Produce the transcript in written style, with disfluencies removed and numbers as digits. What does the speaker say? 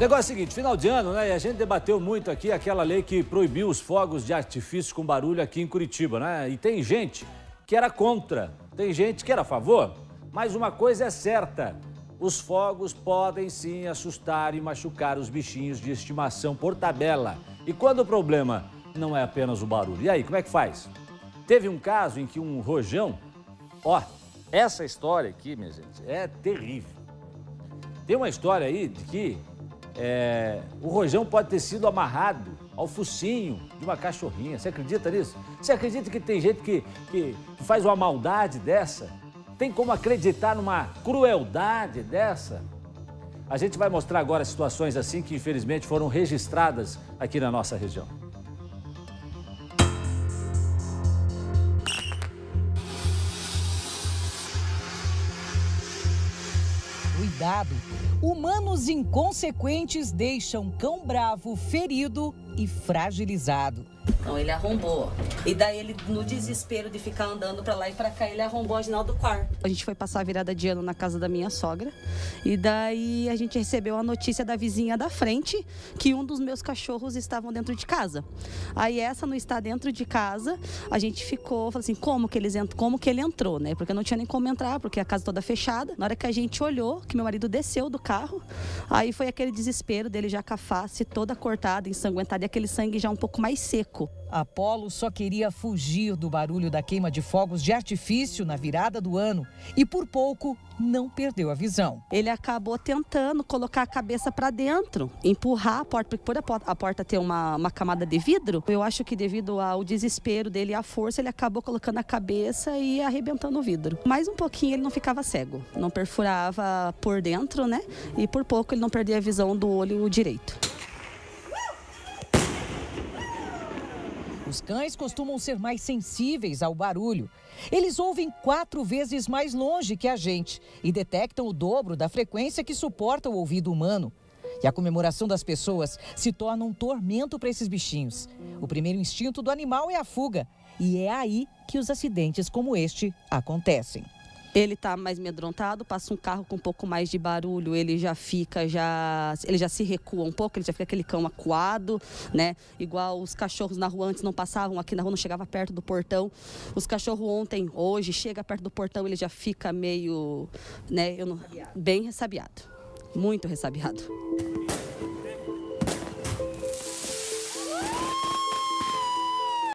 O negócio é o seguinte, final de ano, né? E a gente debateu muito aqui aquela lei que proibiu os fogos de artifício com barulho aqui em Curitiba, né? E tem gente que era contra, tem gente que era a favor, mas uma coisa é certa, os fogos podem sim assustar e machucar os bichinhos de estimação por tabela. E quando o problema não é apenas o barulho, e aí, como é que faz? Teve um caso em que um rojão, ó, essa história aqui, minha gente, é terrível. Tem uma história aí de que o rojão pode ter sido amarrado ao focinho de uma cachorrinha. Você acredita nisso? Você acredita que tem gente que faz uma maldade dessa? Tem como acreditar numa crueldade dessa? A gente vai mostrar agora situações assim que infelizmente foram registradas aqui na nossa região. Cuidado! Humanos inconsequentes deixam cão bravo, ferido e fragilizado. Então ele arrombou. E daí ele, no desespero de ficar andando pra lá e pra cá, ele arrombou a janela do quarto. A gente foi passar a virada de ano na casa da minha sogra. E daí a gente recebeu a notícia da vizinha da frente que um dos meus cachorros estavam dentro de casa. Aí essa não está dentro de casa, a gente ficou, falou assim, como que ele entrou, né? Porque não tinha nem como entrar, porque a casa toda fechada. Na hora que a gente olhou, que meu marido desceu do carro, aí foi aquele desespero dele já com a face toda cortada, ensanguentada, e aquele sangue já um pouco mais seco. Apolo só queria fugir do barulho da queima de fogos de artifício na virada do ano e por pouco não perdeu a visão. Ele acabou tentando colocar a cabeça para dentro, empurrar a porta, porque por a porta ter uma camada de vidro, eu acho que devido ao desespero dele e à força, ele acabou colocando a cabeça e arrebentando o vidro. Mais um pouquinho ele não ficava cego, não perfurava por dentro, né? E por pouco ele não perdia a visão do olho direito. Os cães costumam ser mais sensíveis ao barulho. Eles ouvem 4 vezes mais longe que a gente e detectam o dobro da frequência que suporta o ouvido humano. E a comemoração das pessoas se torna um tormento para esses bichinhos. O primeiro instinto do animal é a fuga e é aí que os acidentes como este acontecem. Ele está mais amedrontado, passa um carro com um pouco mais de barulho, ele já se recua um pouco, ele já fica aquele cão acuado, né? Igual os cachorros na rua antes não passavam, aqui na rua não chegava perto do portão. Os cachorros ontem, hoje, chega perto do portão, ele já fica meio, né? Bem ressabiado, muito ressabiado.